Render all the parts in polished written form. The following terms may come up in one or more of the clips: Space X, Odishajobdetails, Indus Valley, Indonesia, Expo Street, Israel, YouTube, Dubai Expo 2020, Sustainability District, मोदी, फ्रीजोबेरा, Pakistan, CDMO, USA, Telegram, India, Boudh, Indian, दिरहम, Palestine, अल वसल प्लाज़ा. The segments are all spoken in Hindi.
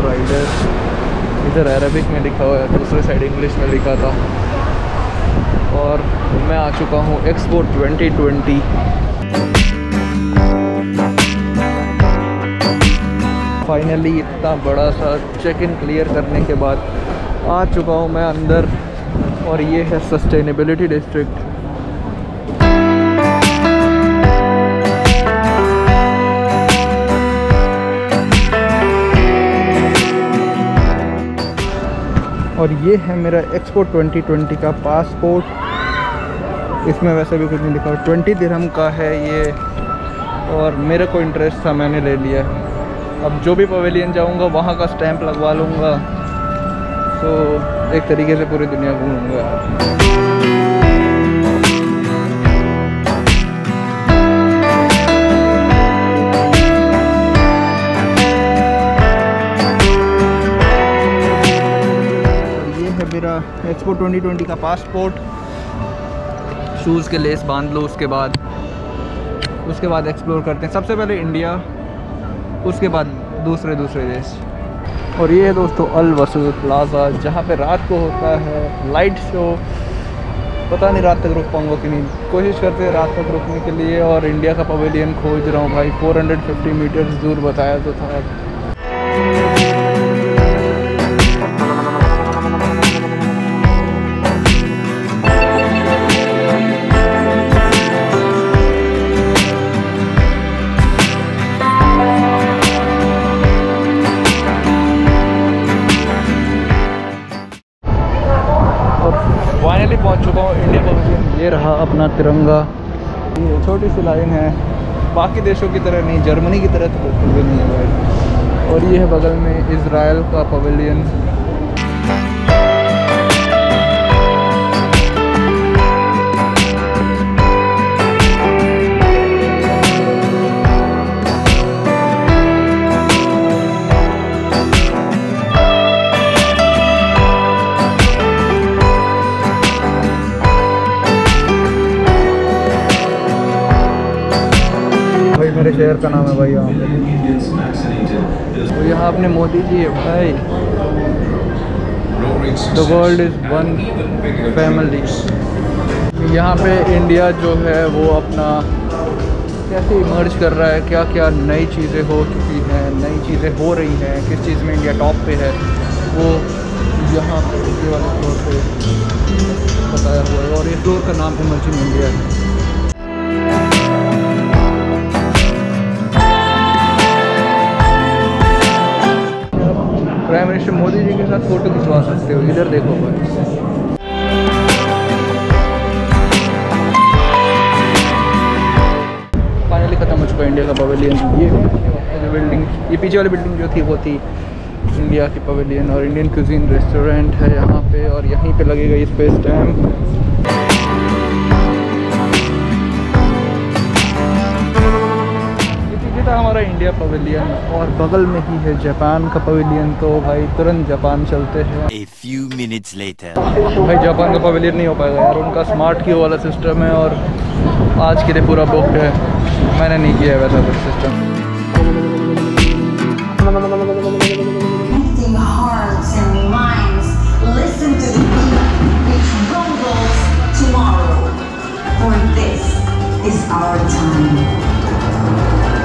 For Riders. इधर अरबिक में लिखा हुआ है, दूसरे साइड इंग्लिश में लिखा था। और मैं आ चुका हूँ एक्सपो 2020। फाइनली इतना बड़ा सा चेक इन क्लियर करने के बाद आ चुका हूँ मैं अंदर, और ये है सस्टेनेबिलिटी डिस्ट्रिक्ट। और ये है मेरा एक्सपो 2020 का पासपोर्ट। इसमें वैसे भी कुछ नहीं लिखा, 20 दिरहम का है ये, और मेरे को इंटरेस्ट था, मैंने ले लिया। अब जो भी पवेलियन जाऊंगा वहाँ का स्टैंप लगवा लूँगा, तो एक तरीके से पूरी दुनिया घूमूंगा। एक्सपो 2020 का पासपोर्ट। शूज़ के लेस बांध लो, उसके बाद एक्सप्लोर करते हैं। सबसे पहले इंडिया, उसके बाद दूसरे देश। और ये है दोस्तों अल वसल प्लाज़ा, जहाँ पे रात को होता है लाइट शो। पता नहीं रात तक रुक पाऊँगा कि नहीं, कोशिश करते हैं रात तक रुकने के लिए। और इंडिया का पवेलियन खोज रहा हूँ भाई, 450 मीटर्स दूर बताया तो था। फाइनली पहुंच चुका हूँ इंडिया पवेलियन। ये रहा अपना तिरंगा। ये छोटी सी लाइन है, बाकी देशों की तरह नहीं, जर्मनी की तरह तो बिल्कुल भी नहीं है भाई। और ये है बगल में इसराइल का पवेलियन। मेरे शहर का नाम है भाई यहाँ। तो यहाँ अपने मोदी जी है भाई, the world is one family. यहाँ पे इंडिया जो है वो अपना कैसे इमर्ज कर रहा है, क्या क्या नई चीज़ें हो चुकी हैं, नई चीज़ें हो रही हैं, किस चीज़ में इंडिया टॉप पे है, वो यहाँ पे ये वाले फ्लोर पे बताया हुआ है। और ये फ्लोर का नाम इमर्जिंग इंडिया है। प्राइम मिनिस्टर मोदी जी के साथ फोटो खिंचवा सकते हो, इधर देखो भाई। फाइनली खत्म हो चुका इंडिया का पवेलियन। ये बिल्डिंग, ये पीछे वाली बिल्डिंग जो थी वो थी इंडिया की पवेलियन। और इंडियन क्यूजीन रेस्टोरेंट है यहाँ पे, और यहीं पे लगेगा ये स्पेस टैंप। हमारा इंडिया पवेलियन, और बगल में ही है जापान का पवेलियन। तो भाई तुरंत जापान चलते हैं। A few minutes later. भाई जापान का पवेलियन नहीं हो पाएगा यार, उनका स्मार्ट क्यू वाला सिस्टम है और आज के लिए पूरा बुक है। मैंने नहीं किया वैसा कुछ system.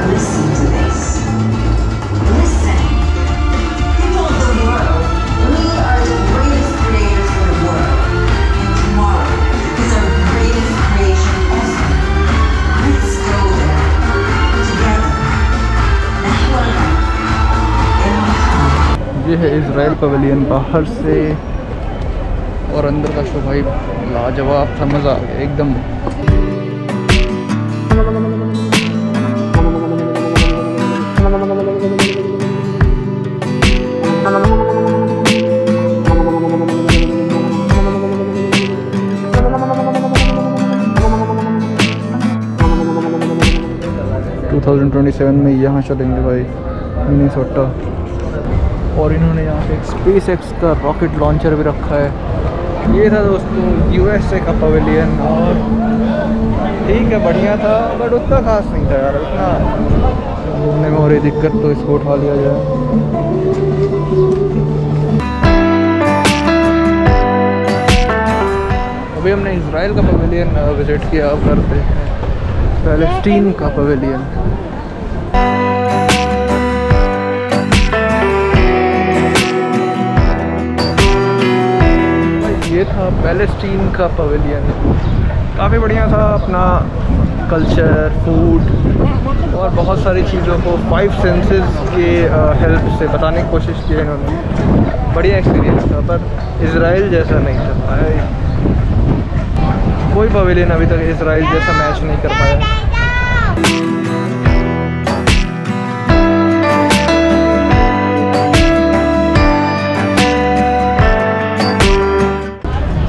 Listen to this. Listen. He told the world, we are the greatest creators in the world. And tomorrow is our greatest creation ever. Let's go there. Together. Now. ये है इसराइल पवेलियन बाहर से, और अंदर का शो भाई लाजवाब था, मज़ा एकदम। '27 में यहाँ चलेंगे भाई, मिनीसोटा। और इन्होंने यहाँ पे स्पेस एक्स का रॉकेट लॉन्चर भी रखा है। ये था दोस्तों USA का पवेलियन, और ठीक है बढ़िया था, बट उतना खास नहीं था यार। इतना घूमने में हो रही दिक्कत, तो इसको उठा लिया जाए। अभी हमने इजराइल का पवेलियन विजिट किया, अब करते हैं पैलेस्टीन का पवेलियन। ये था पैलेस्टीन का पवेलियन, काफ़ी बढ़िया था। अपना कल्चर, फूड और बहुत सारी चीज़ों को 5 सेंसेस के हेल्प से बताने की कोशिश की इन्होंने। बढ़िया एक्सपीरियंस था, पर इजराइल जैसा नहीं कर पाया। कोई पवेलियन अभी तक इजराइल जैसा मैच नहीं कर पाया।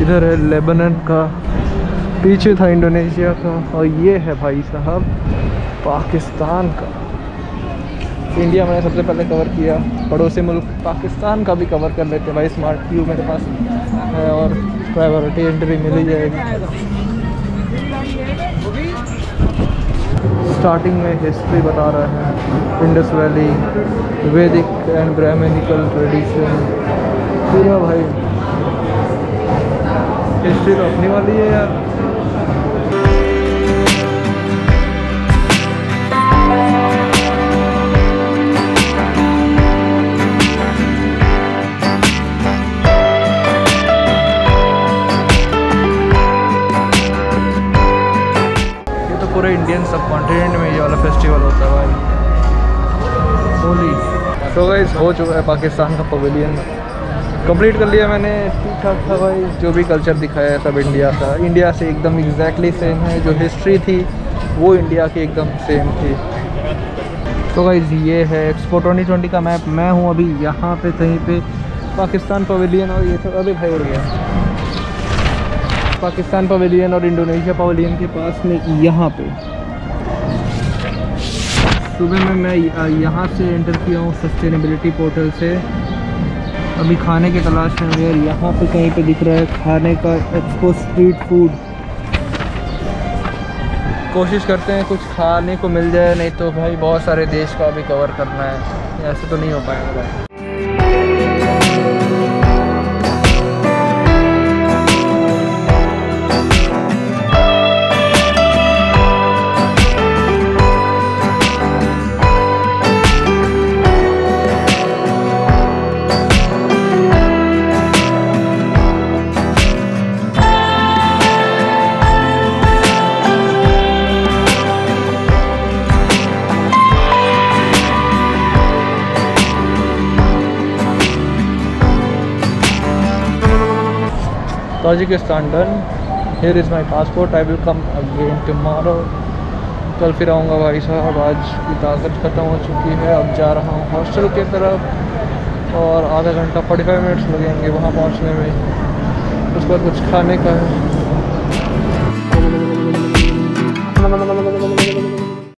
इधर है लेबनन का, पीछे था इंडोनेशिया का, और ये है भाई साहब पाकिस्तान का। इंडिया मैंने सबसे पहले कवर किया, पड़ोसी मुल्क पाकिस्तान का भी कवर कर लेते हैं भाई। स्मार्ट व्यू मेरे पास है और प्रायोरिटी एंट्री मिल ही जाएगी। स्टार्टिंग में हिस्ट्री बता रहे हैं, इंडस वैली, वैदिक एंड ब्राह्मणिकल ट्रेडिशन, पूरा भाई हिस्ट्री तो अपनी वाली है यार। ये तो पूरे इंडियन सब कॉन्टिनेंट में ये वाला फेस्टिवल होता है भाई, होली। तो गाइस हो चुका है पाकिस्तान का पवेलियन, कंप्लीट कर लिया मैंने। ठीक ठाक था भाई, जो भी कल्चर दिखाया है सब इंडिया का, इंडिया से एकदम एग्जैक्टली सेम है। जो हिस्ट्री थी वो इंडिया की एकदम सेम थी। तो गाइज़ ये है एक्सपो 2020 का मैप। मैं हूँ अभी यहाँ पे कहीं पे पाकिस्तान पवेलियन और ये सब। अभी भाई उड़ गया। पाकिस्तान पवेलियन और इंडोनेशिया पवेलियन के पास में यहाँ पे सुबह में मैं यहाँ से एंटर किया हूँ सस्टेनेबिलिटी पोर्टल से। अभी खाने की तलाश में यार, यहाँ पे कहीं पे दिख रहा है खाने का एक्सपो स्ट्रीट फूड। कोशिश करते हैं कुछ खाने को मिल जाए, नहीं तो भाई बहुत सारे देश का भी कवर करना है, ऐसे तो नहीं हो पाएगा। Tajikistan done. Here is my passport. I will come again tomorrow. कल फिर आऊँगा भाई साहब। आज की ताकत ख़त्म हो चुकी है। अब जा रहा हूँ हॉस्टल की तरफ और आधा घंटा 45 मिनट्स लगेंगे वहाँ पहुँचने में। उसके बाद कुछ खाने का है।